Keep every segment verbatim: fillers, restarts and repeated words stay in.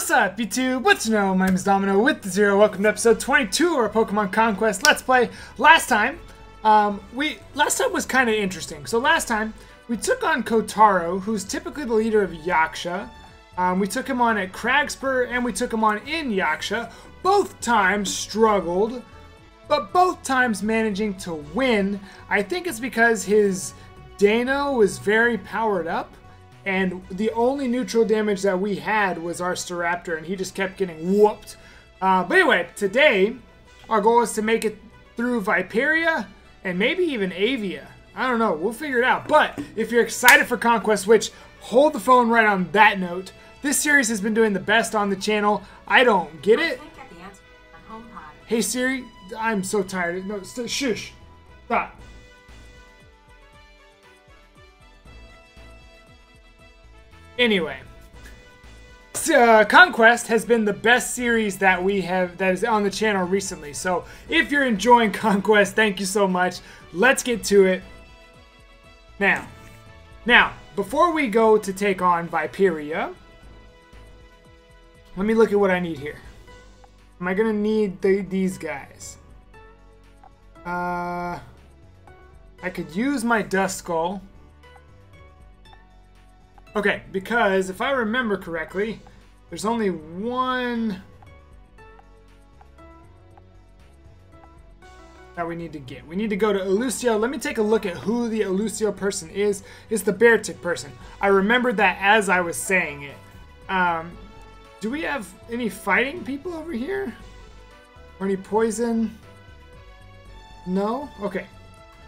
What's up, YouTube? What's you know? My name is Domino with the Zero. Welcome to episode twenty-two of our Pokémon Conquest Let's Play. Last time, um, we last time was kind of interesting. So last time, we took on Kotaro, who's typically the leader of Yaksha. Um, we took him on at Cragspur, and we took him on in Yaksha. Both times struggled, but both times managing to win. I think it's because his Dano was very powered up. And the only neutral damage that we had was our Staraptor, and he just kept getting whooped. Uh, but anyway, today, our goal is to make it through Viperia and maybe even Avia. I don't know. We'll figure it out. But if you're excited for Conquest, which, hold the phone right on that note. This series has been doing the best on the channel. I don't get it. Hey, Siri, I'm so tired. No, shush. Stop. Anyway, uh, Conquest has been the best series that we have that is on the channel recently. So if you're enjoying Conquest, thank you so much. Let's get to it now. Now, before we go to take on Viperia, let me look at what I need here. Am I gonna need the, these guys? Uh, I could use my Duskull. Okay, because if I remember correctly, there's only one that we need to get. We need to go to Illusio. Let me take a look at who the Illusio person is. It's the Beartic person. I remembered that as I was saying it. Um, do we have any fighting people over here? Or any poison? No? Okay.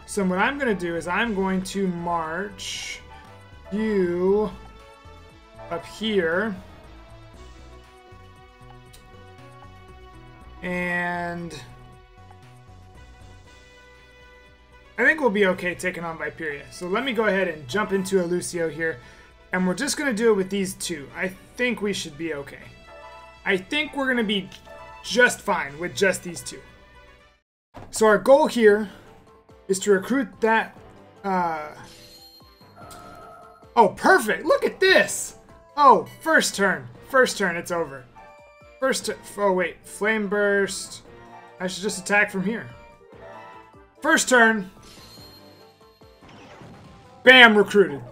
So what I'm going to do is I'm going to march you up here, and I think we'll be okay taking on Viperia. So let me go ahead and jump into Illusio here, and we're just gonna do it with these two. I think we should be okay. I think we're gonna be just fine with just these two. So our goal here is to recruit that uh, oh, perfect! Look at this! Oh, first turn. First turn, it's over. First turn. Oh, wait. Flame burst. I should just attack from here. First turn. Bam! Recruited.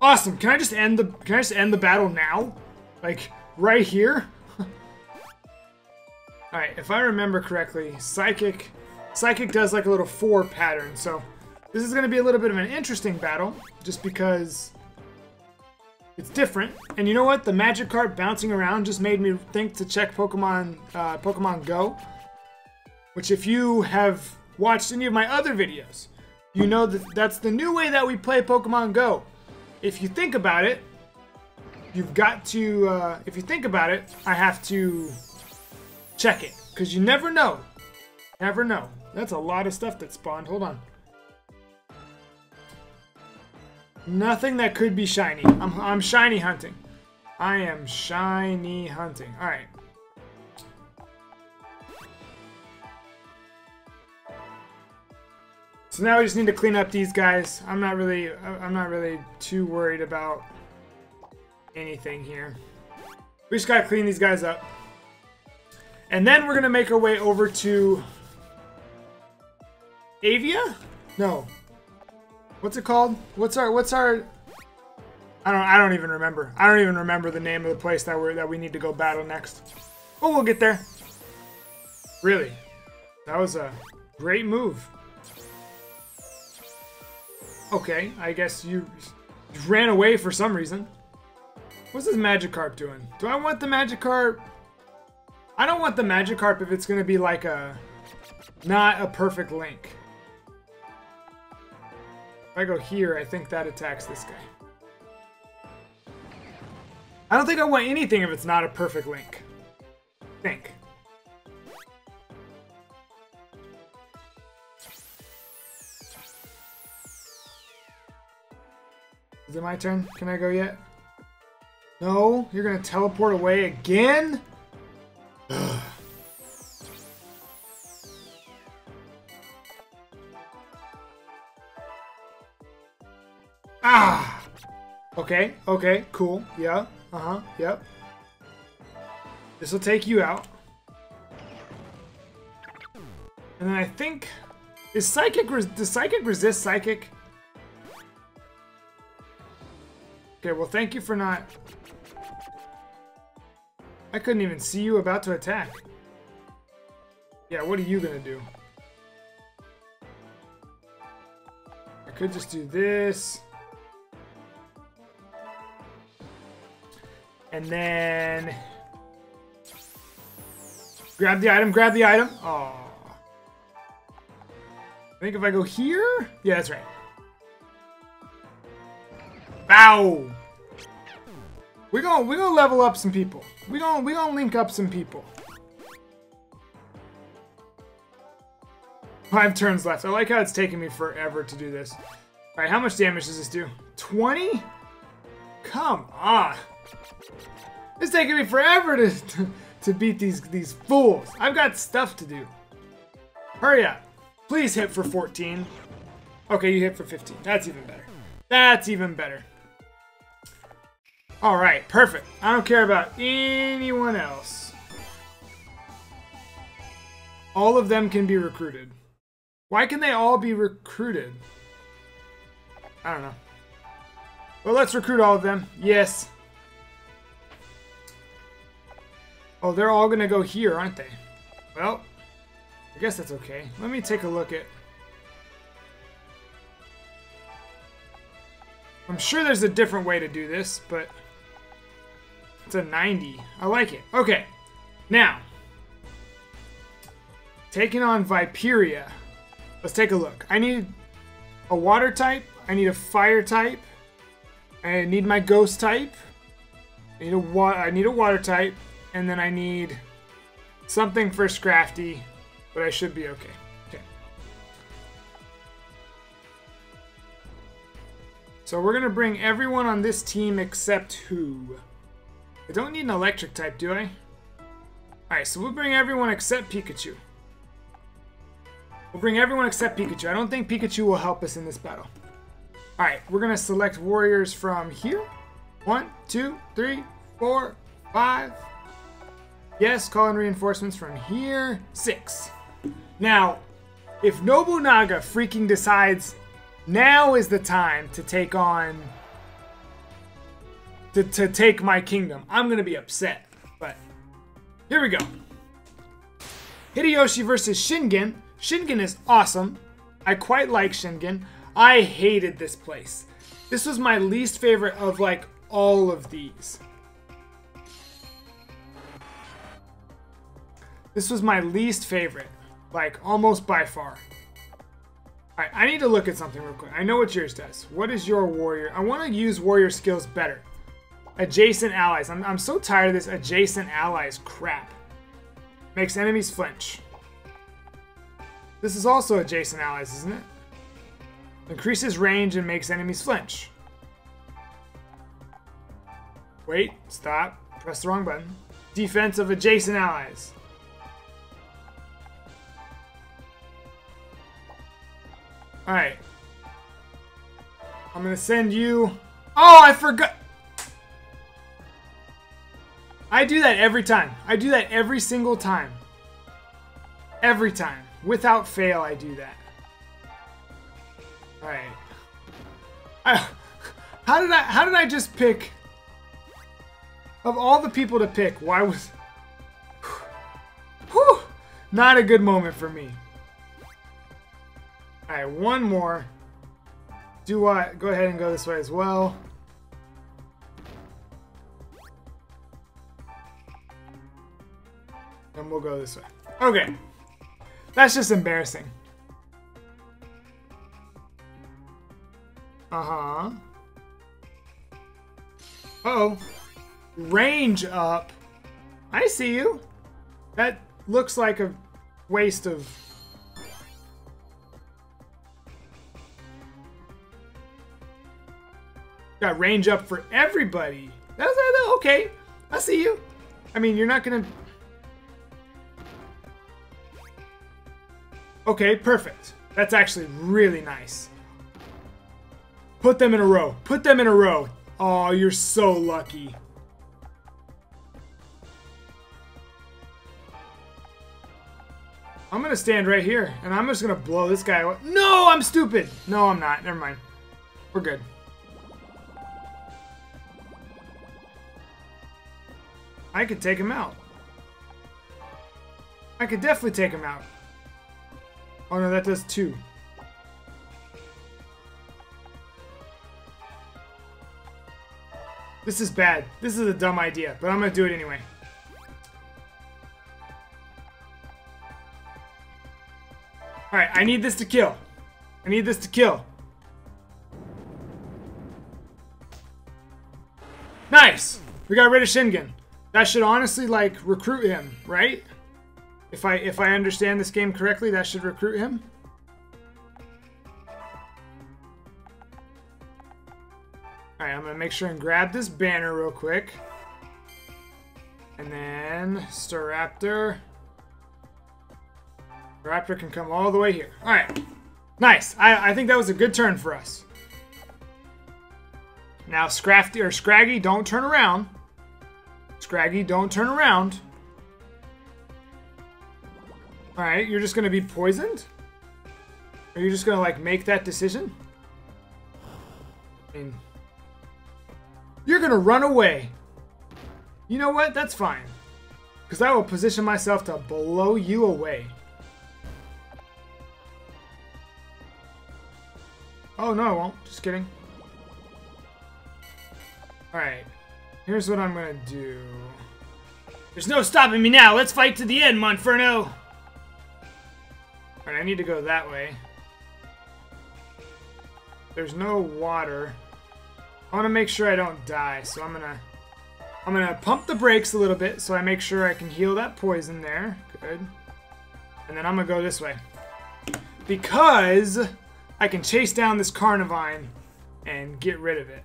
Awesome. Can I just end the Can I just end the battle now? Like, right here? Alright, if I remember correctly, Psychic... Psychic does like a little four pattern, so this is going to be a little bit of an interesting battle, just because it's different. And you know what? The Magikarp bouncing around just made me think to check Pokemon, uh, Pokemon Go. Which, if you have watched any of my other videos, you know that that's the new way that we play Pokemon Go. If you think about it, you've got to... Uh, if you think about it, I have to check it. Because you never know. Never know. That's a lot of stuff that spawned. Hold on. Nothing that could be shiny. I'm, I'm shiny hunting. I am shiny hunting. Alright. So now we just need to clean up these guys. I'm not really, I'm not really too worried about anything here. We just gotta clean these guys up. And then we're gonna make our way over to Avia? No. What's it called? What's our? What's our? I don't. I don't even remember. I don't even remember the name of the place that we're that we need to go battle next. But we'll get there. Really, that was a great move. Okay, I guess you ran away for some reason. What's this Magikarp doing? Do I want the Magikarp? I don't want the Magikarp if it's gonna be like a not a perfect link. If I go here, I think that attacks this guy. I don't think I want anything if it's not a perfect link. Think. Is it my turn? Can I go yet? No? You're gonna teleport away again? Ugh. Ah! Okay, okay, cool, yeah, uh-huh, yep. This will take you out. And then I think... Is Psychic... Does Psychic resist Psychic? Okay, well thank you for not... I couldn't even see you about to attack. Yeah, what are you gonna do? I could just do this. And then... Grab the item, grab the item. Aww. I think if I go here? Yeah, that's right. Bow! We're gonna, we're gonna level up some people. We're gonna, we're gonna link up some people. Five turns left. I like how it's taking me forever to do this. Alright, how much damage does this do? twenty? Come on! It's taking me forever to... to To beat these these fools. I've got stuff to do. Hurry up. Please hit for fourteen. Okay, you hit for fifteen. That's even better. That's even better. Alright, perfect. I don't care about anyone else. All of them can be recruited. Why can they all be recruited? I don't know. Well, let's recruit all of them. Yes. Oh, they're all gonna go here, aren't they? Well, I guess that's okay. Let me take a look at... I'm sure there's a different way to do this, but... It's a ninety. I like it. Okay. Now. Taking on Viperia. Let's take a look. I need a water type. I need a fire type. I need my ghost type. I need a, wa I need a water type. And then I need something for Scrafty, but I should be okay. Okay. So we're going to bring everyone on this team except who? I don't need an electric type, do I? Alright, so we'll bring everyone except Pikachu. We'll bring everyone except Pikachu. I don't think Pikachu will help us in this battle. Alright, we're going to select warriors from here. One, two, three, four, five... Yes, call in reinforcements from here. Six. Now, if Nobunaga freaking decides now is the time to take on... To, to take my kingdom, I'm going to be upset. But, here we go. Hideyoshi versus Shingen. Shingen is awesome. I quite like Shingen. I hated this place. This was my least favorite of, like, all of these. This was my least favorite, like almost by far. All right, I need to look at something real quick. I know what yours does. What is your warrior? I want to use warrior skills better. Adjacent allies. I'm, I'm so tired of this adjacent allies crap. Makes enemies flinch. This is also adjacent allies, isn't it? Increases range and makes enemies flinch. Wait, stop. Press the wrong button. Defense of adjacent allies. Alright. I'm gonna send you... Oh, I forgot! I do that every time. I do that every single time. Every time. Without fail, I do that. Alright. I... How did I... How did I just pick... Of all the people to pick, why was... Whew! Not a good moment for me. Alright, one more. Do I go ahead and go this way as well? And we'll go this way. Okay. That's just embarrassing. Uh-huh. Uh-oh. Range up. I see you. That looks like a waste of... Got range up for everybody. That's, that's okay. I see you. I mean, you're not gonna. Okay, perfect. That's actually really nice. Put them in a row. Put them in a row. Oh, you're so lucky. I'm gonna stand right here, and I'm just gonna blow this guy away. No, I'm stupid! No, I'm not. Never mind. We're good. I could take him out. I could definitely take him out. Oh no, that does two. This is bad. This is a dumb idea, but I'm gonna do it anyway. Alright, I need this to kill. I need this to kill. Nice! We got rid of Shingen. That should honestly, like, recruit him, right? If I if I understand this game correctly, that should recruit him. Alright, I'm gonna make sure and grab this banner real quick. And then Staraptor. Staraptor can come all the way here. Alright. Nice. I, I think that was a good turn for us. Now Scrafty or Scraggy, don't turn around. Scraggy, don't turn around. Alright, you're just gonna be poisoned? Are you just gonna like make that decision? I mean, you're gonna run away. You know what? That's fine. Because I will position myself to blow you away. Oh, no, I won't. Just kidding. Alright. Here's what I'm gonna do. There's no stopping me now. Let's fight to the end, Monferno. Alright, I need to go that way. There's no water. I want to make sure I don't die, so I'm gonna, I'm gonna pump the brakes a little bit so I make sure I can heal that poison there. Good. And then I'm gonna go this way because I can chase down this Carnivine and get rid of it.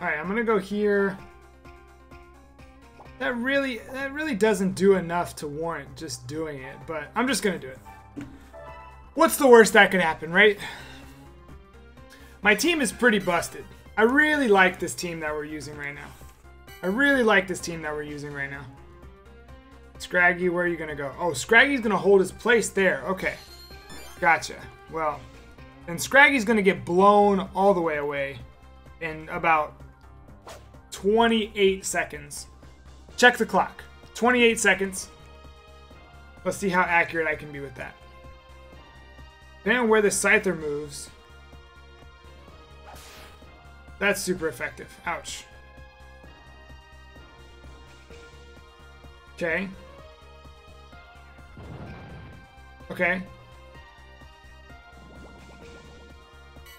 Alright, I'm gonna go here. That really, that really doesn't do enough to warrant just doing it, but I'm just gonna do it. What's the worst that could happen, right? My team is pretty busted. I really like this team that we're using right now. I really like this team that we're using right now. Scraggy, where are you gonna go? Oh, Scraggy's gonna hold his place there. Okay. Gotcha. Well, then Scraggy's gonna get blown all the way away in about twenty-eight seconds. Check the clock. twenty-eight seconds. Let's see how accurate I can be with that. Depending on where the Scyther moves, that's super effective. Ouch. Okay. Okay.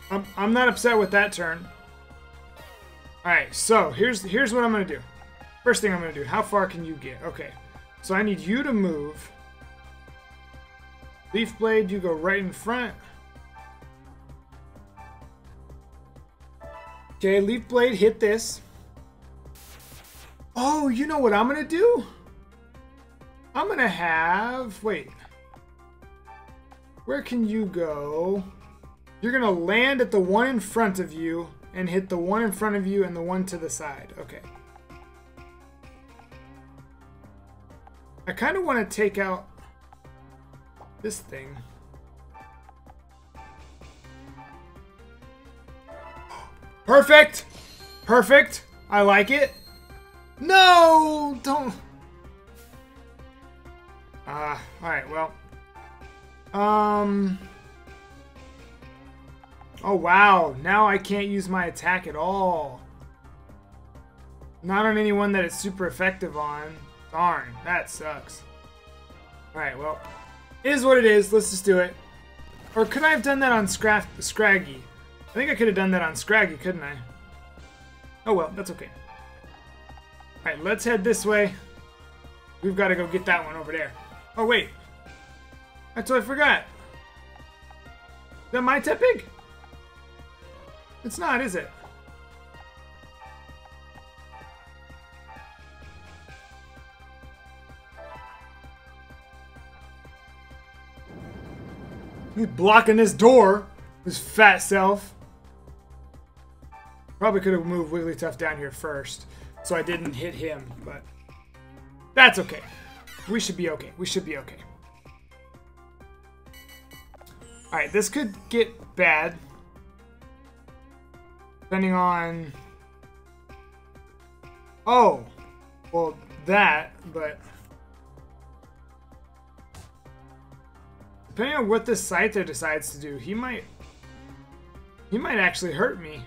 I'm, I'm not upset with that turn. Alright, so here's here's what I'm gonna do. First thing I'm gonna do, how far can you get? Okay, so I need you to move. Leaf Blade, you go right in front. Okay, Leaf Blade, hit this. Oh, you know what I'm gonna do? I'm gonna have... Wait. Where can you go? You're gonna land at the one in front of you and hit the one in front of you and the one to the side. Okay. I kind of want to take out this thing. Perfect! Perfect! I like it. No! Don't... Ah, uh, alright, well. Um... Oh, wow. Now I can't use my attack at all. Not on anyone that it's super effective on. Darn, that sucks. Alright, well. It is what it is. Let's just do it. Or could I have done that on Scraf Scraggy? I think I could have done that on Scraggy, couldn't I? Oh, well. That's okay. Alright, let's head this way. We've got to go get that one over there. Oh, wait. That's what I forgot. Is that my Tepig? It's not, is it? He's blocking this door, his fat self. Probably could have moved Wigglytuff down here first, so I didn't hit him, but that's okay. We should be okay. We should be okay. Alright, this could get bad. Depending on... Oh! Well, that, but... Depending on what this Scyther decides to do, he might... He might actually hurt me.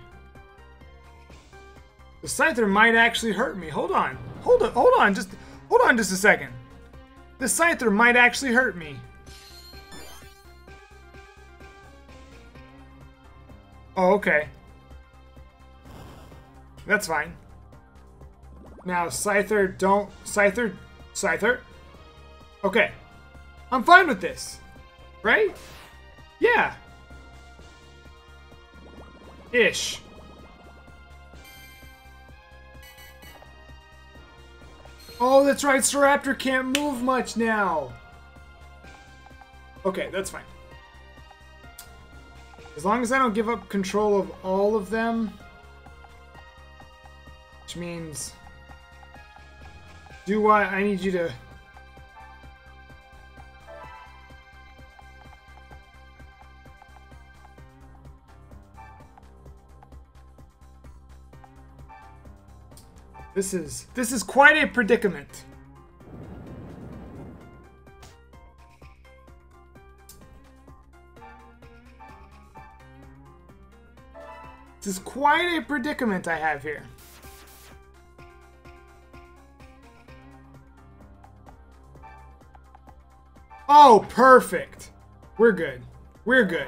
The Scyther might actually hurt me. Hold on. Hold on. Hold on. Just... Hold on just a second. The Scyther might actually hurt me. Oh, okay. That's fine. Now, Scyther, don't... Scyther, Scyther. Okay. I'm fine with this. Right? Yeah. Ish. Oh, that's right. Staraptor can't move much now. Okay, that's fine. As long as I don't give up control of all of them, which means do what I need you to. This is this is quite a predicament. This is quite a predicament I have here. Oh, perfect. We're good. We're good.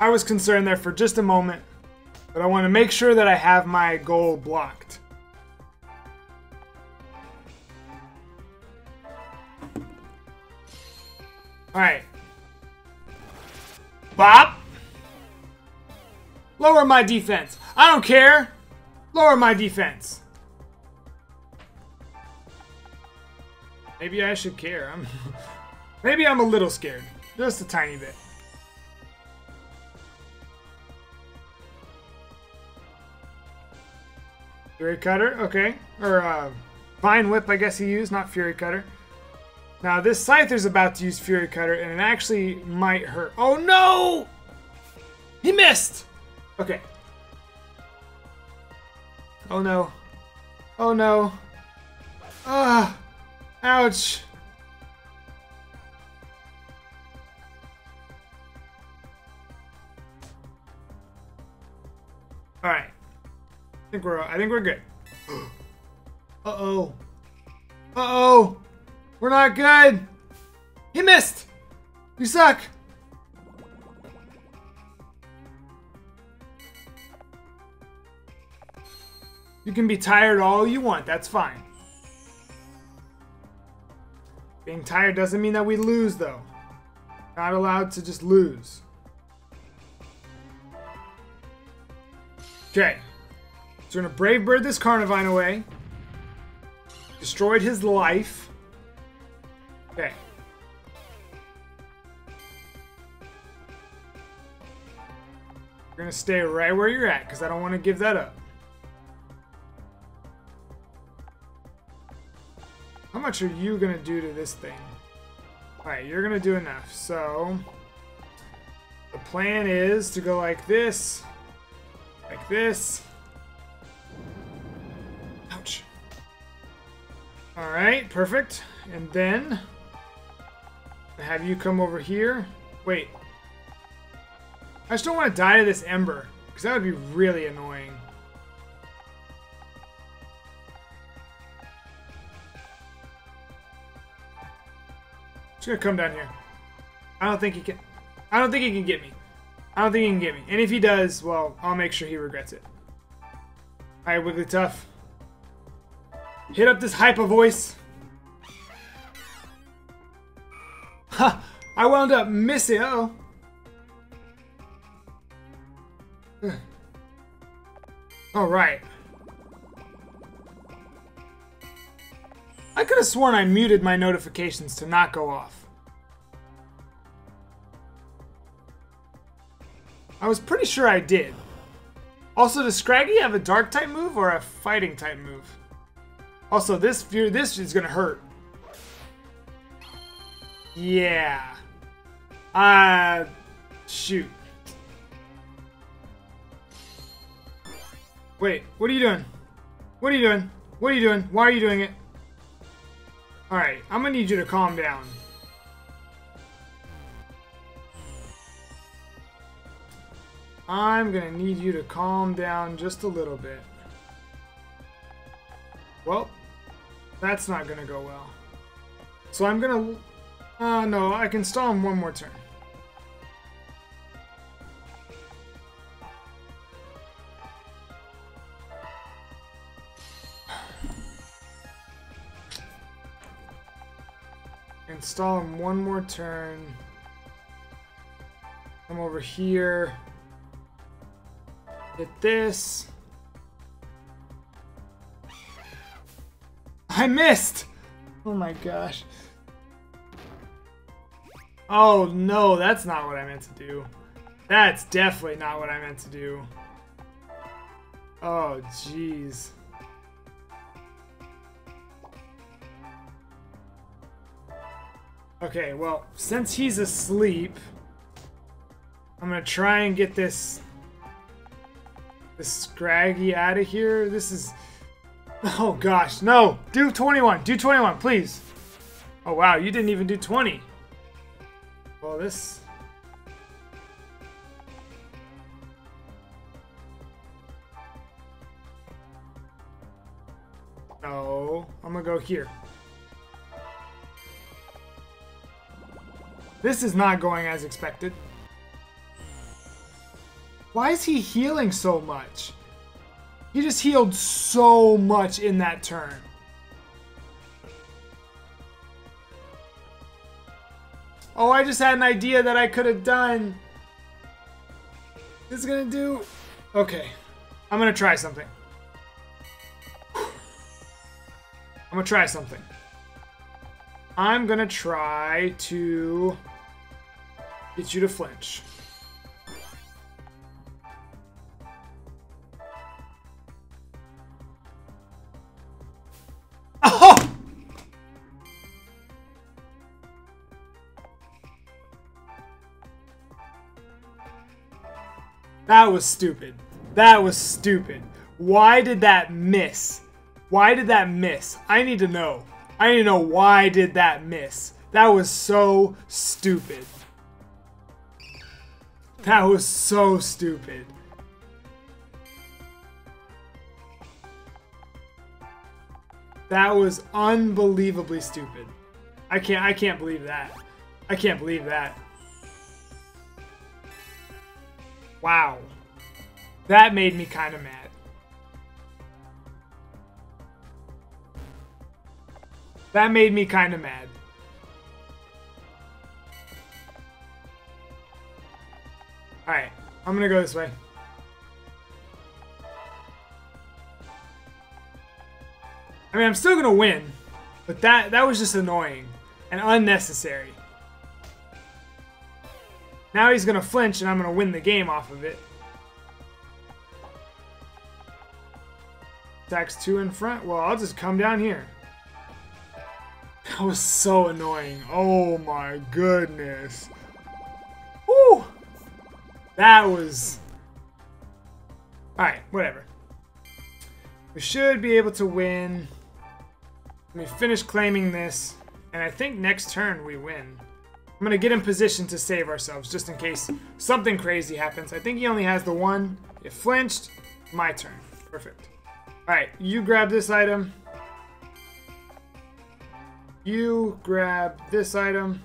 I was concerned there for just a moment, but I want to make sure that I have my goal blocked. Alright. Bop! Lower my defense. I don't care. Lower my defense. Maybe I should care. I'm Maybe I'm a little scared. Just a tiny bit. Fury Cutter, okay. Or uh Vine Whip, I guess he used, not Fury Cutter. Now this Scyther's about to use Fury Cutter and it actually might hurt. Oh no! He missed! Okay. Oh no. Oh no. Ah! Ouch! Alright. I think we're I think we're good. Uh-oh. Uh-oh! We're not good! He missed! We suck! You can be tired all you want, that's fine. Being tired doesn't mean that we lose, though. Not allowed to just lose. Okay. So we're gonna Brave Bird this Carnivine away. Destroyed his life. Okay. You're gonna stay right where you're at, because I don't want to give that up. How much are you gonna do to this thing? Alright, you're gonna do enough. So, the plan is to go like this, like this. Ouch. Alright, perfect. And then, have you come over here. Wait. I just don't want to die to this Ember, because that would be really annoying. Just gonna come down here. I don't think he can. I don't think he can get me. I don't think he can get me. And if he does, well, I'll make sure he regrets it. Alright, Wigglytuff. Hit up this hyper voice. Ha! I wound up missing. Uh oh. Alright. I could have sworn I muted my notifications to not go off. I was pretty sure I did. Also, does Scraggy have a dark type move or a fighting type move? Also, this fear, this is gonna hurt. Yeah. Uh, shoot. Wait, what are you doing? What are you doing? What are you doing? Why are you doing it? Alright, I'm gonna need you to calm down. I'm gonna need you to calm down just a little bit. Well, that's not gonna go well. So I'm gonna... Uh, no, I can stall him one more turn. Install him one more turn. Come over here. Hit this. I missed! Oh my gosh. Oh no, that's not what I meant to do. That's definitely not what I meant to do. Oh jeez. Okay, well, since he's asleep, I'm gonna try and get this this Scraggy out of here. This is, oh gosh, no! Do twenty-one, do twenty-one, please. Oh wow, you didn't even do twenty. Well, this. No, I'm gonna go here. This is not going as expected. Why is he healing so much? He just healed so much in that turn. Oh, I just had an idea that I could have done. This is gonna do... Okay. I'm gonna try something. I'm gonna try something. I'm gonna try to... get you to flinch. Oh! That was stupid. That was stupid. Why did that miss? Why did that miss? I need to know. I didn't know why did that miss. That was so stupid. That was so stupid. That was unbelievably stupid. I can't I can't believe that. I can't believe that. Wow. That made me kind of mad. That made me kind of mad. Alright, I'm gonna go this way. I mean, I'm still gonna win, but that, that was just annoying and unnecessary. Now he's gonna flinch and I'm gonna win the game off of it. Attacks two in front. Well, I'll just come down here. That was so annoying. Oh my goodness. Woo! That was... Alright, whatever. We should be able to win. Let me finish claiming this. And I think next turn we win. I'm going to get in position to save ourselves just in case something crazy happens. I think he only has the one. It flinched. My turn. Perfect. Alright, you grab this item. You grab this item.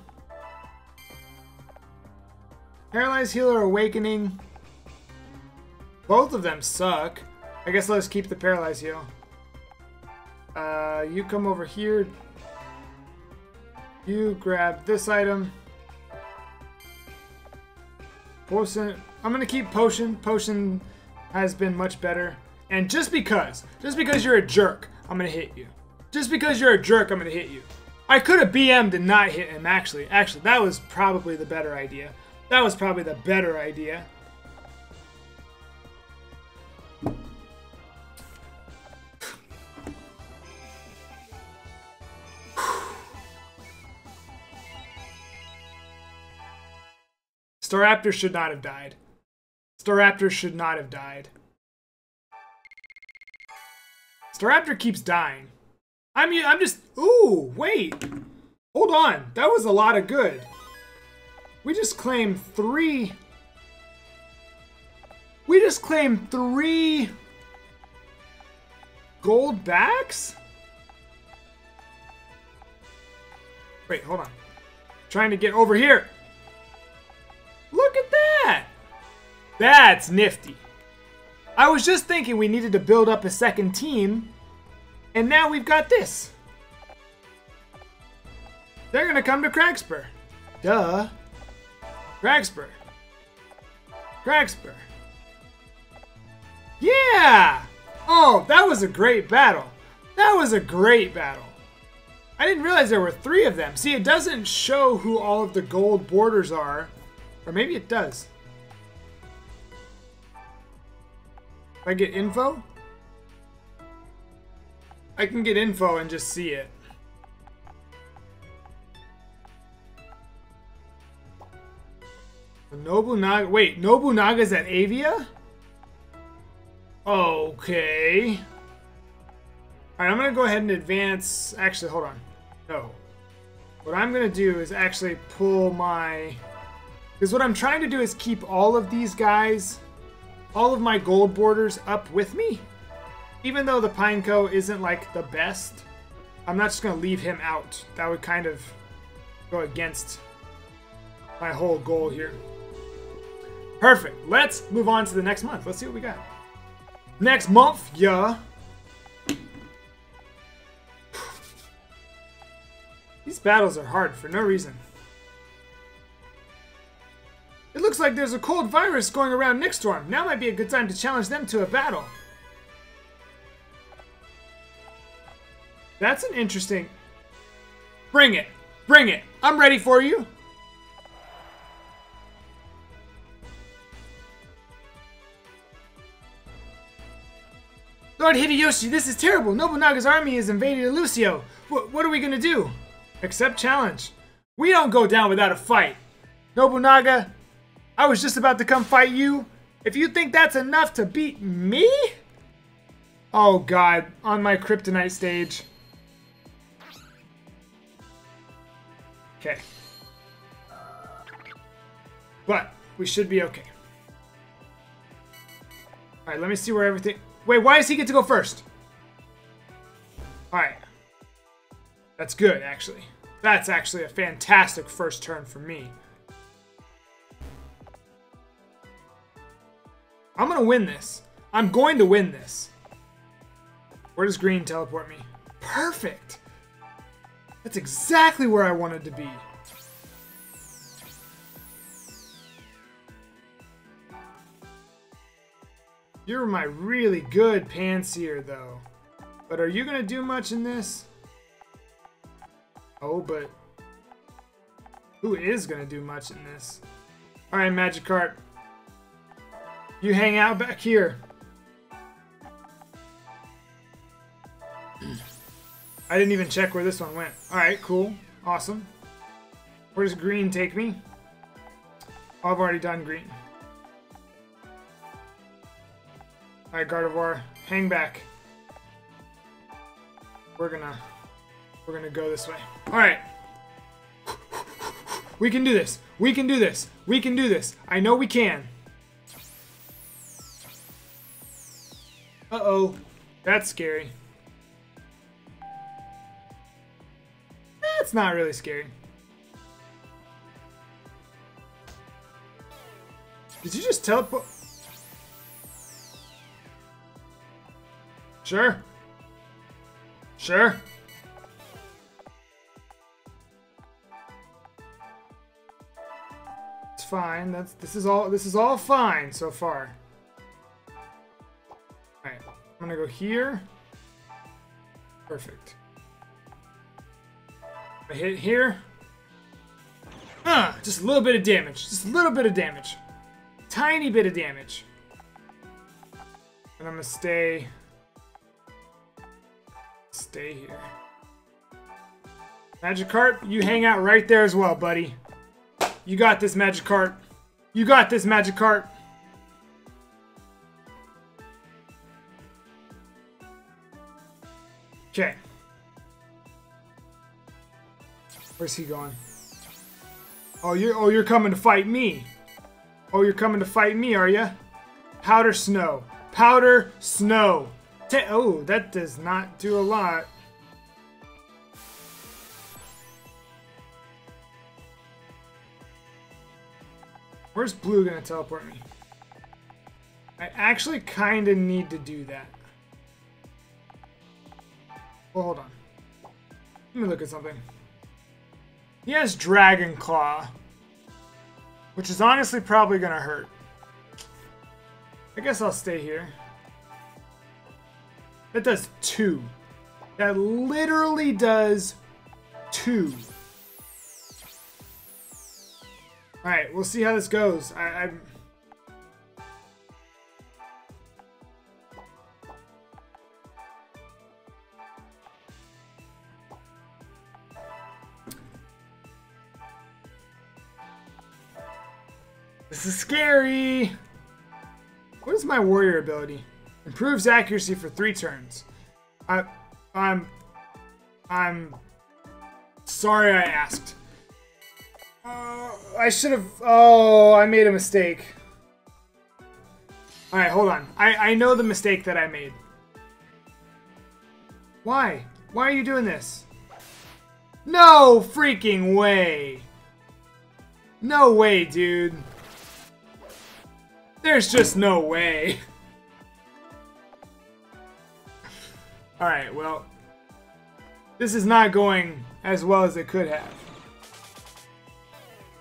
Paralyzed Healer Awakening. Both of them suck. I guess let's keep the Paralyzed Heal. Uh, you come over here. You grab this item. Potion. I'm gonna keep Potion. Potion has been much better. And just because. Just because you're a jerk, I'm gonna hit you. Just because you're a jerk, I'm gonna hit you. I could have B M'd and not hit him, actually. Actually, that was probably the better idea. That was probably the better idea. Staraptor should not have died. Staraptor should not have died. Staraptor keeps dying. I'm, I'm just... Ooh, wait. Hold on. That was a lot of good. We just claimed three... We just claimed three... gold backs? Wait, hold on. I'm trying to get over here. Look at that! That's nifty. I was just thinking we needed to build up a second team, and now we've got this. They're gonna come to Cragspur. Duh. Cragspur. Cragspur. Yeah! Oh, that was a great battle. That was a great battle. I didn't realize there were three of them. See, it doesn't show who all of the gold borders are. Or maybe it does. I get info? I can get info and just see it. Nobunaga. Wait, Nobunaga's at Avia? Okay. Alright, I'm going to go ahead and advance. Actually, hold on. No. What I'm going to do is actually pull my... Because what I'm trying to do is keep all of these guys, all of my gold borders up with me. Even though the Pineco isn't like the best, I'm not just going to leave him out. That would kind of go against my whole goal here. Perfect. Let's move on to the next month. Let's see what we got. Next month, yeah. These battles are hard for no reason. It looks like there's a cold virus going around next storm. Now might be a good time to challenge them to a battle. That's an interesting... Bring it. Bring it. I'm ready for you. Lord Hideyoshi, this is terrible. Nobunaga's army has invaded Illusio. W what are we going to do? Accept challenge. We don't go down without a fight. Nobunaga... I was just about to come fight you. If you think that's enough to beat me? Oh god, on my kryptonite stage. Okay. But, we should be okay. Alright, let me see where everything... Wait, why does he get to go first? Alright. That's good, actually. That's actually a fantastic first turn for me. I'm going to win this. I'm going to win this. Where does green teleport me? Perfect. That's exactly where I wanted to be. You're my really good Pansear, though. But are you going to do much in this? Oh, but who is going to do much in this? All right, Magikarp. You hang out back here. I didn't even check where this one went. Alright, cool. Awesome. Where does green take me? Oh, I've already done green. Alright, Gardevoir. Hang back. We're gonna... We're gonna go this way. Alright. We can do this. We can do this. We can do this. I know we can. Uh-oh, that's scary. That's not really scary. Did you just teleport? Sure. Sure. It's fine. That's this is all this is all fine so far. I'm gonna go here. Perfect. I hit here. Ah, uh, just a little bit of damage. Just a little bit of damage. Tiny bit of damage. And I'm gonna stay. Stay here. Magikarp, you hang out right there as well, buddy. You got this, Magikarp. You got this, Magikarp. Okay. Where's he going? Oh, you're oh you're coming to fight me. Oh, you're coming to fight me, are you? Powder snow. Powder snow. Te oh, that does not do a lot. Where's Blue gonna teleport me? I actually kind of need to do that. Well, hold on. Let me look at something. He has Dragon Claw, which is honestly probably gonna hurt. I guess I'll stay here. That does two. That literally does two. All right, we'll see how this goes. I, I'm... This is scary. What is my warrior ability? Improves accuracy for three turns. I, I'm, I'm sorry I asked. Uh, I should have. Oh, I made a mistake. All right, hold on. I I know the mistake that I made. Why? Why are you doing this? No freaking way. No way, dude. There's just no way. Alright, well. This is not going as well as it could have.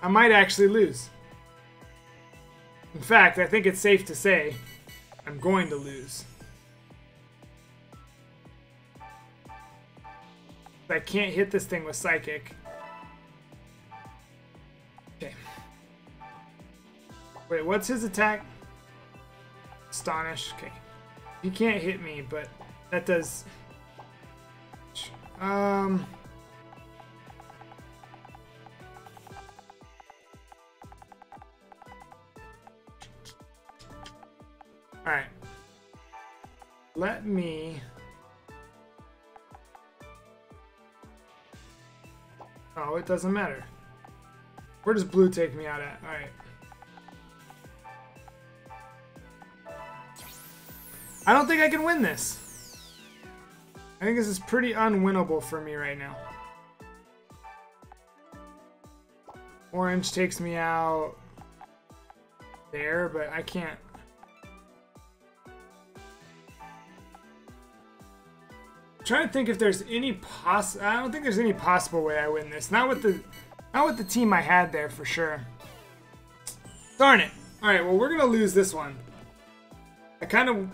I might actually lose. In fact, I think it's safe to say I'm going to lose. I can't hit this thing with Psychic. Okay. Wait, what's his attack? Astonish. Okay. He can't hit me, but that does. Um. All right. Let me. Oh, it doesn't matter. Where does Blue take me out at? All right. I don't think I can win this. I think this is pretty unwinnable for me right now. Orange takes me out there, but I can't. I'm trying to think if there's any poss- I don't think there's any possible way I win this. Not with the, not with the team I had there for sure. Darn it. All right, well, we're gonna lose this one. I kind of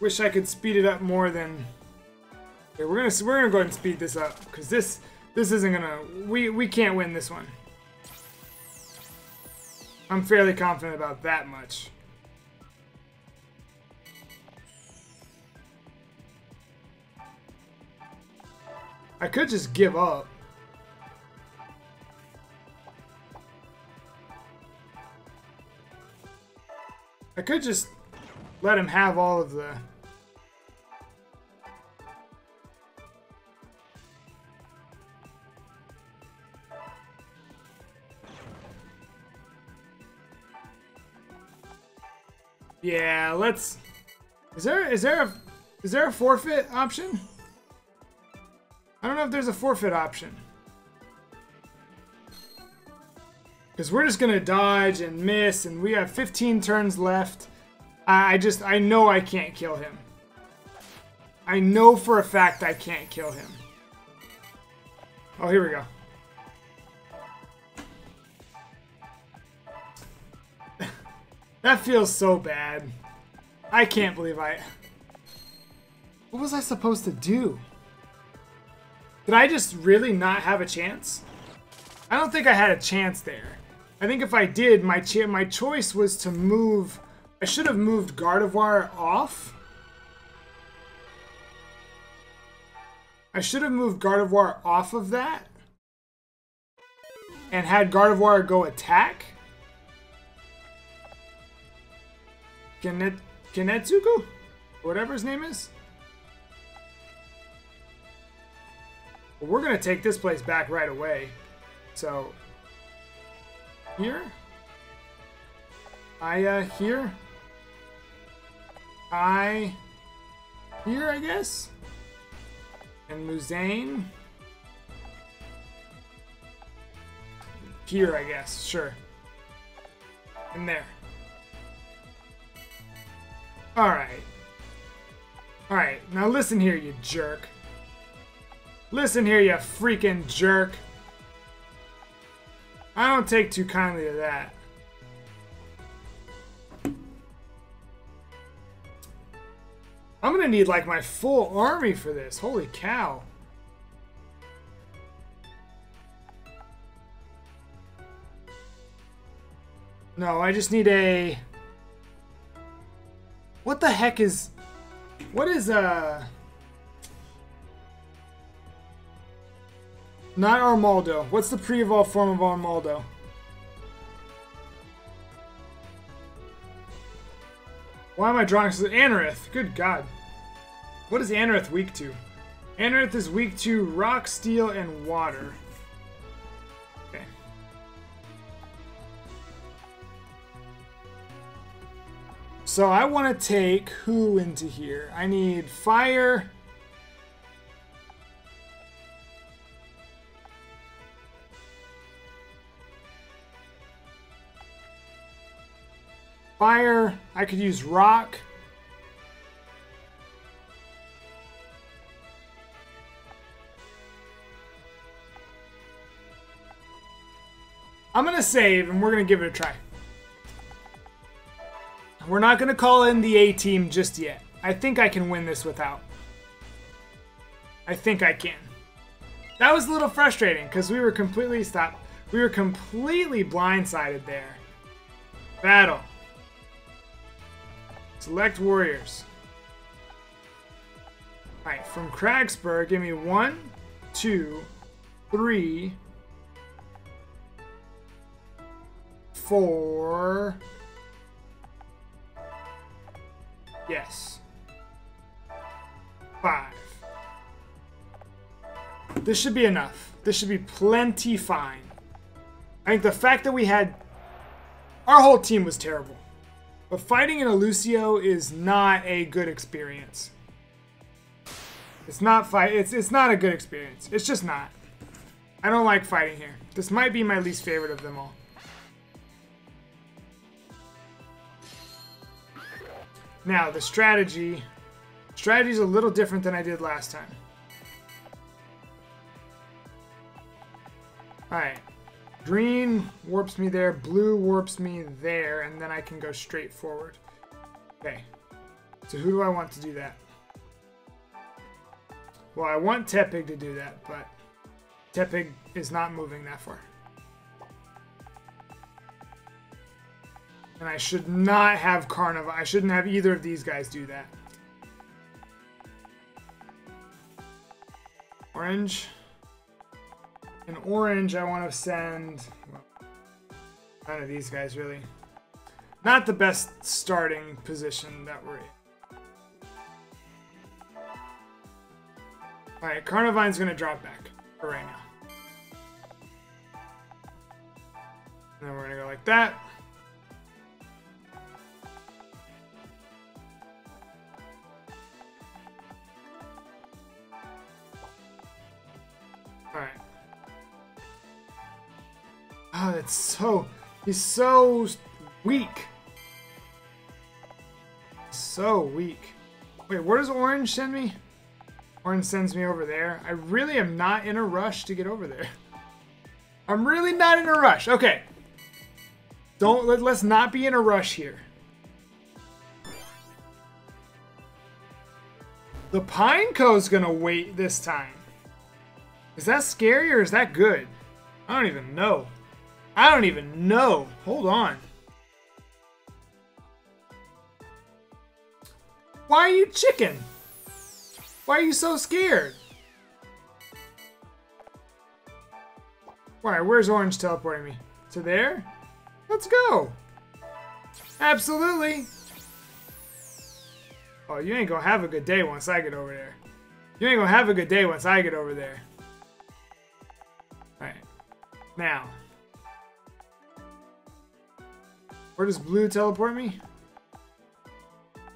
wish I could speed it up more than. Okay, we're gonna we're gonna go ahead and speed this up because this this isn't gonna we we can't win this one. I'm fairly confident about that much. I could just give up. I could just let him have all of the. Yeah, let's. Is there is there a is there a forfeit option? I don't know if there's a forfeit option. Because we're just gonna dodge and miss, and we have fifteen turns left. I just I know I can't kill him. I know for a fact I can't kill him. Oh, here we go. That feels so bad. I can't believe I... What was I supposed to do? Did I just really not have a chance? I don't think I had a chance there. I think if I did, my ch my choice was to move... I should have moved Gardevoir off. I should have moved Gardevoir off of that. And had Gardevoir go attack. Kenet Kenetsuko? Whatever his name is? We're gonna take this place back right away. So here? I uh here? I here I guess? And Muzane? Here I guess, sure. And there. Alright. Alright, now listen here, you jerk. Listen here, you freaking jerk. I don't take too kindly to that. I'm gonna need like my full army for this. Holy cow. No, I just need a... What the heck is... What is, uh... Not Armaldo. What's the pre-evolved form of Armaldo? Why am I drawing... Anorith. Good God. What is Anorith weak to? Anorith is weak to rock, steel, and water. So I want to take who into here? I need fire. Fire. I could use rock. I'm going to save and we're going to give it a try. We're not going to call in the A-team just yet. I think I can win this without. I think I can. That was a little frustrating because we were completely stopped. We were completely blindsided there. Battle. Select warriors. All right, from Cragspur, give me one, two, three, four... Yes. Five. This should be enough. This should be plenty fine. I think the fact that we had... Our whole team was terrible. But fighting an Illusio is not a good experience. It's not fight. It's, it's not a good experience. It's just not. I don't like fighting here. This might be my least favorite of them all. Now, the strategy. Strategy's a little different than I did last time. Alright. Green warps me there. Blue warps me there. And then I can go straight forward. Okay. So who do I want to do that? Well, I want Tepig to do that, but Tepig is not moving that far. And I should not have Carnivine. I shouldn't have either of these guys do that. Orange. An orange I want to send... Well, none of these guys, really. Not the best starting position that we're in. Alright, Carnivine's going to drop back for right now. And then we're going to go like that. Alright. Oh, that's so... He's so weak. So weak. Wait, where does Orange send me? Orange sends me over there. I really am not in a rush to get over there. I'm really not in a rush. Okay. Don't... Let, let's not be in a rush here. The Pineco's gonna wait this time. Is that scary or is that good? I don't even know. I don't even know. Hold on. Why are you chicken? Why are you so scared? Why, where's Orange teleporting me? To there? Let's go. Absolutely. Oh, you ain't gonna have a good day once I get over there. You ain't gonna have a good day once I get over there. Alright. Now. Where does blue teleport me?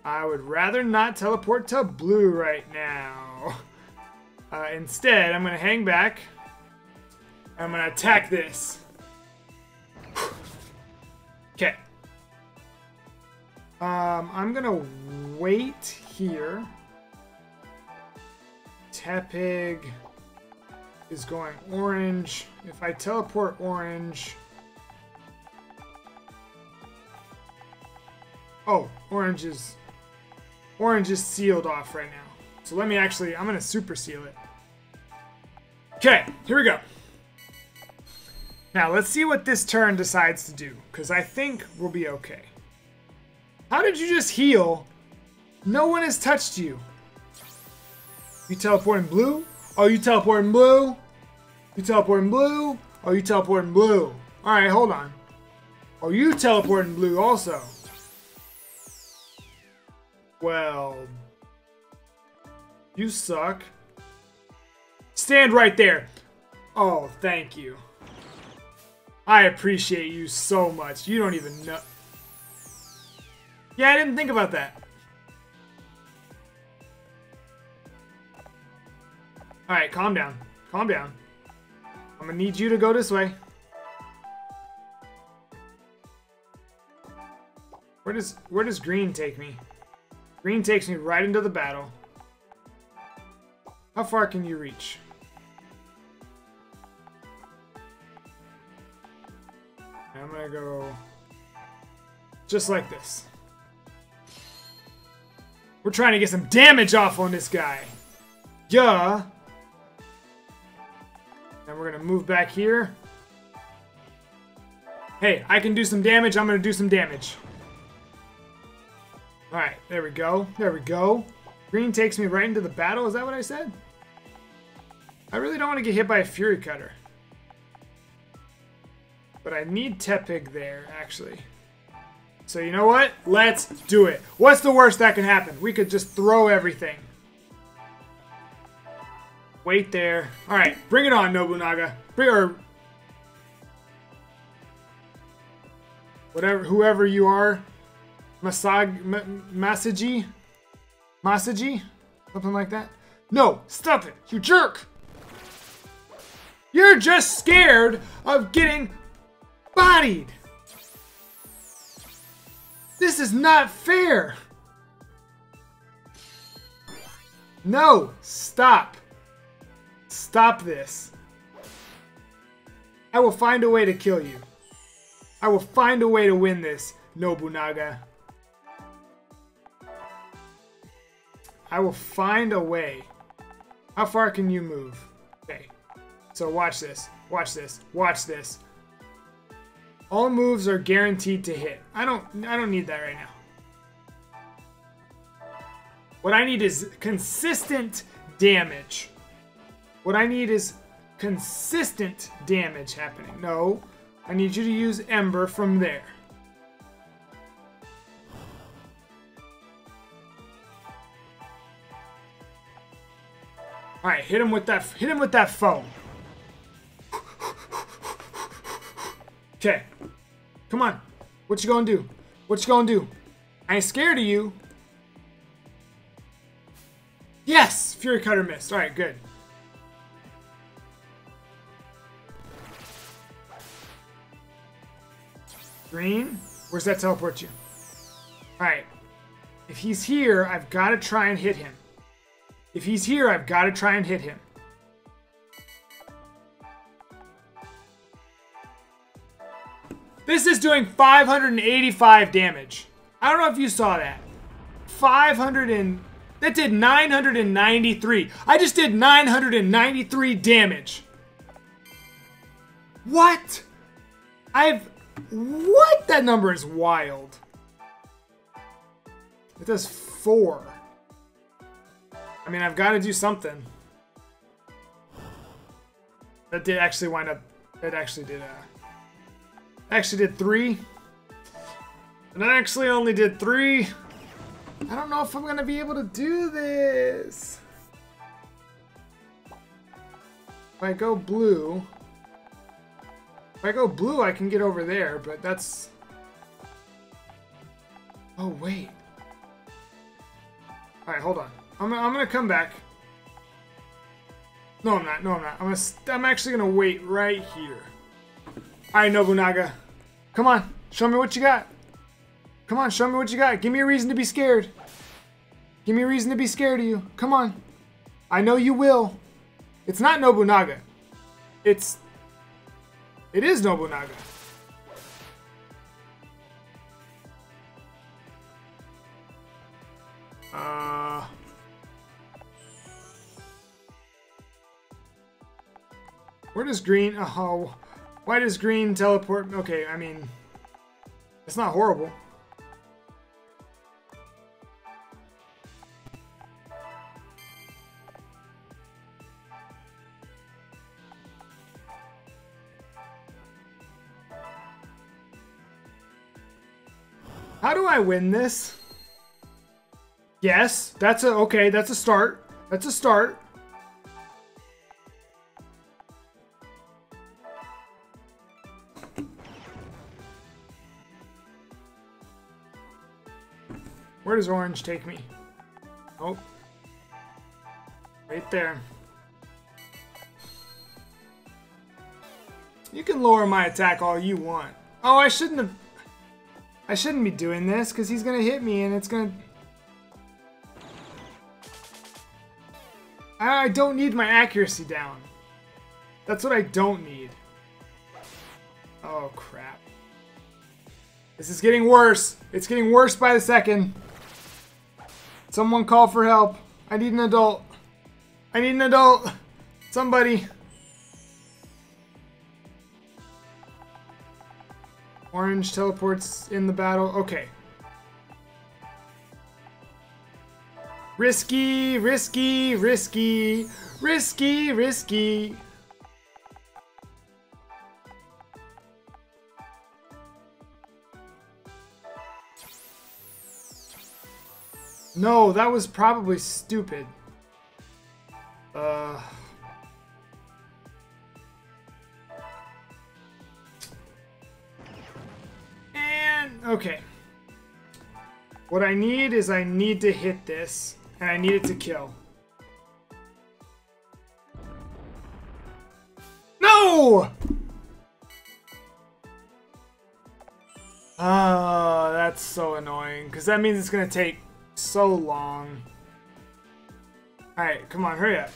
I would rather not teleport to blue right now. Uh, instead, I'm gonna hang back. I'm gonna attack this. Okay. Um, I'm gonna wait here. Tepig is going orange. If I teleport orange... Oh, orange is... Orange is sealed off right now. So let me actually... I'm gonna super seal it. Okay, here we go. Now, let's see what this turn decides to do, because I think we'll be okay. How did you just heal? No one has touched you. You teleporting blue? Oh, you teleporting blue? You teleporting blue? Oh, you teleporting blue. Alright, hold on. Oh, you teleporting blue also. Well... You suck. Stand right there. Oh, thank you. I appreciate you so much. You don't even know. Yeah, I didn't think about that. Alright, calm down. Calm down. I'm gonna need you to go this way. Where does where does green take me? Green takes me right into the battle. How far can you reach? I'm gonna go just like this. We're trying to get some damage off on this guy. Yeah. And we're gonna move back here. Hey, I can do some damage. I'm gonna do some damage. All right, there we go. There we go. Green takes me right into the battle. Is that what I said? I really don't want to get hit by a Fury Cutter. But I need Tepig there, actually. So you know what? Let's do it. What's the worst that can happen? We could just throw everything. Wait there. Alright, bring it on, Nobunaga. Bring or whatever, whoever you are. Masag... Masagi? Masagi? Something like that? No! Stop it! You jerk! You're just scared of getting... bodied! This is not fair! No! Stop! Stop this. I will find a way to kill you. I will find a way to win this, Nobunaga. I will find a way. How far can you move? Okay. So watch this. Watch this. Watch this. All moves are guaranteed to hit. I don't I don't need that right now. What I need is consistent damage. What I need is consistent damage happening. No, I need you to use Ember from there. All right, hit him with that hit him with that foam. Okay. Come on. What you gonna do? What you gonna do? I ain't scared of you. Yes! Fury Cutter missed. Alright, good. Green? Where's that teleport you? Alright. If he's here, I've gotta try and hit him. If he's here, I've gotta try and hit him. This is doing five hundred eighty-five damage. I don't know if you saw that. five hundred and... That did nine hundred ninety-three. I just did nine hundred ninety-three damage. What? I've... What? That number is wild. It does four. I mean, I've got to do something. That did actually wind up... That actually did... Uh, actually did three and I actually only did three I don't know if I'm going to be able to do this. If I go blue... If I go blue, I can get over there, but that's... Oh, wait. Alright, hold on. I'm, I'm going to come back. No, I'm not. No, I'm not. I'm, gonna I'm actually going to wait right here. Alright, Nobunaga. Come on. Show me what you got. Come on, show me what you got. Give me a reason to be scared. Give me a reason to be scared of you. Come on. I know you will. It's not Nobunaga. It's... It is Nobunaga. Uh... Where does green... Oh, why does green teleport... Okay, I mean... It's not horrible. How do I win this? Yes, that's a, okay, that's a start. That's a start. Where does orange take me? Oh. Right there. You can lower my attack all you want. Oh, I shouldn't have... I shouldn't be doing this, because he's going to hit me, and it's going to... I don't need my accuracy down. That's what I don't need. Oh, crap. This is getting worse. It's getting worse by the second. Someone call for help. I need an adult. I need an adult. Somebody. Orange teleports in the battle. Okay. Risky, risky, risky, risky, risky. No, that was probably stupid. Uh... Okay, what I need is I need to hit this, and I need it to kill. No! Oh, that's so annoying, because that means it's going to take so long. Alright, come on, hurry up.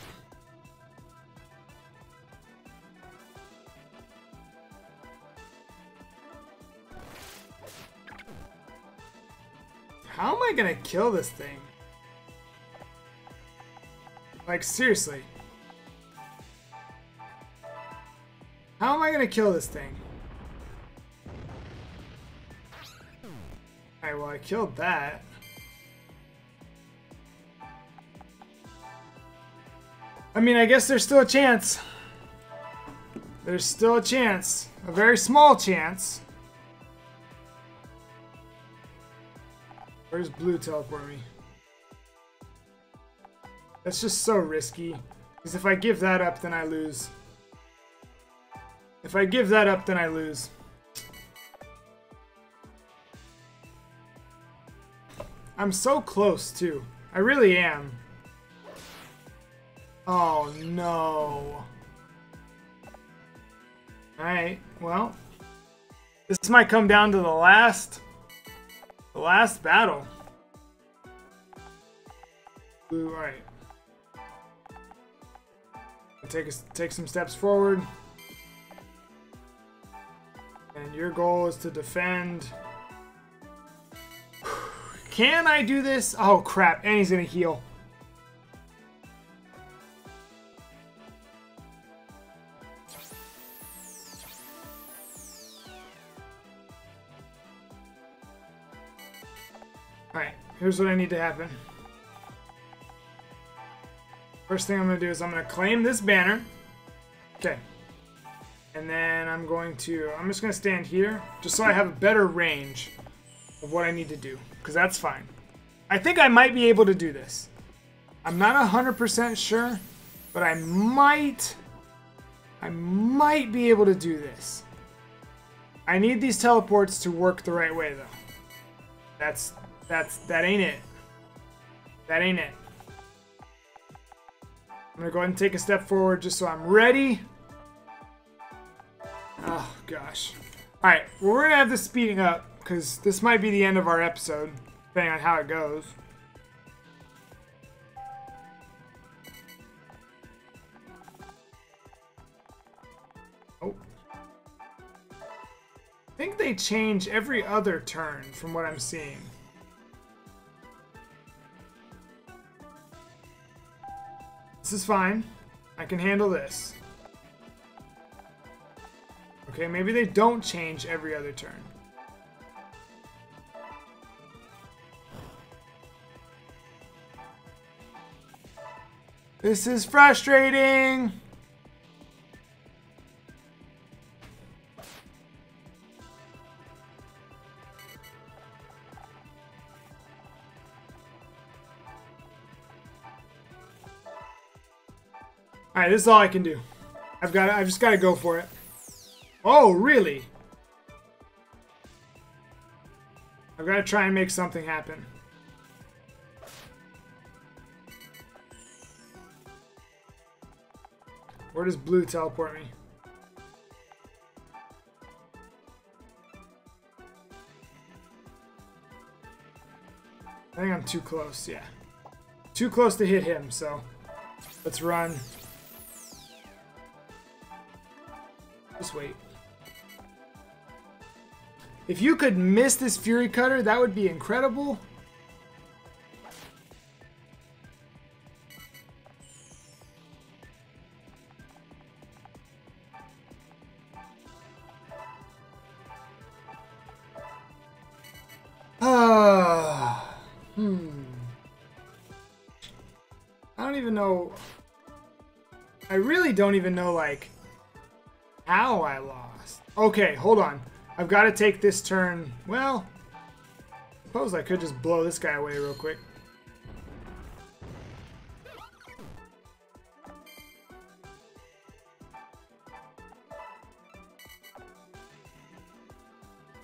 How am I gonna kill this thing? Like, seriously. How am I gonna kill this thing? Alright, well, I killed that. I mean, I guess there's still a chance. There's still a chance. A very small chance. Where does blue teleport me? That's just so risky. Because if I give that up, then I lose. If I give that up, then I lose. I'm so close, too. I really am. Oh, no. Alright, well. This might come down to the last... The last battle. Blue, all right. Take a, take some steps forward, and your goal is to defend. Can I do this? Oh crap! And he's gonna heal. Here's what I need to happen. First thing I'm going to do is I'm going to claim this banner. Okay. And then I'm going to... I'm just going to stand here just so I have a better range of what I need to do. Because that's fine. I think I might be able to do this. I'm not one hundred percent sure, but I might, I might be able to do this. I need these teleports to work the right way, though. That's, that's, that ain't it. That ain't it. I'm gonna go ahead and take a step forward just so I'm ready. Oh, gosh. All right, well, we're gonna have this speeding up because this might be the end of our episode, depending on how it goes. Oh. I think they change every other turn from what I'm seeing. This is fine. I can handle this. Okay, maybe they don't change every other turn. This is frustrating! Alright, this is all I can do. I've got to, I've just got to go for it. Oh, really? I've got to try and make something happen. Where does blue teleport me? I think I'm too close, yeah. Too close to hit him, so let's run. Just wait. If you could miss this Fury Cutter, that would be incredible. Ah, hmm. I don't even know. I really don't even know, like, how I lost. Okay, hold on. I've got to take this turn. Well, suppose I could just blow this guy away real quick.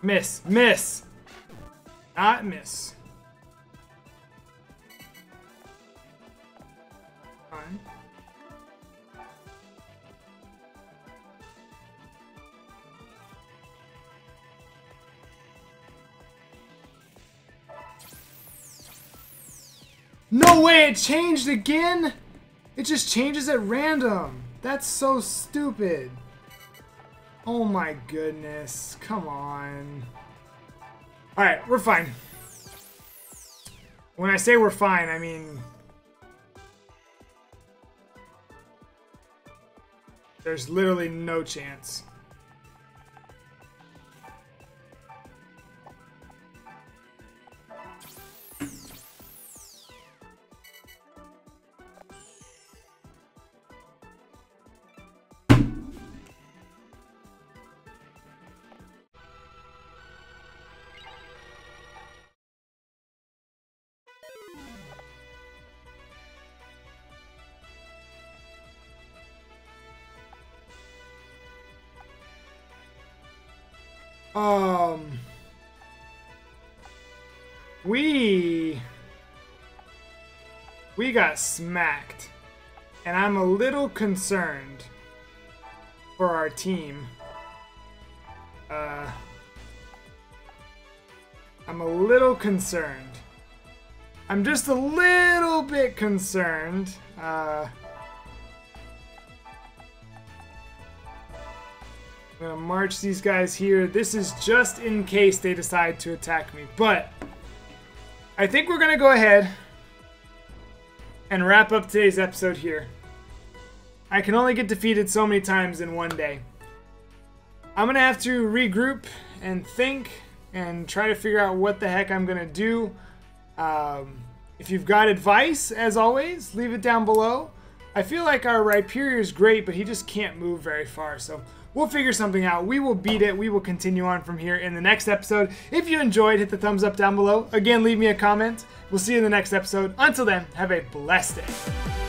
Miss, miss, not miss. Fine. No way, it changed again? It just changes at random. That's so stupid. Oh my goodness, come on. All right, we're fine. When I say we're fine, I mean, there's literally no chance. Um, we, we got smacked, and I'm a little concerned for our team. Uh, I'm a little concerned. I'm just a little bit concerned. Uh, I'm gonna march these guys here. This is just in case they decide to attack me, but I think we're gonna go ahead and wrap up today's episode here. I can only get defeated so many times in one day. I'm gonna have to regroup and think and try to figure out what the heck I'm gonna do. Um, if you've got advice, as always, leave it down below. I feel like our Rhyperior is great, but he just can't move very far, so We'll figure something out. We will beat it. We will continue on from here in the next episode. If you enjoyed, hit the thumbs up down below. Again, leave me a comment. We'll see you in the next episode. Until then, have a blessed day.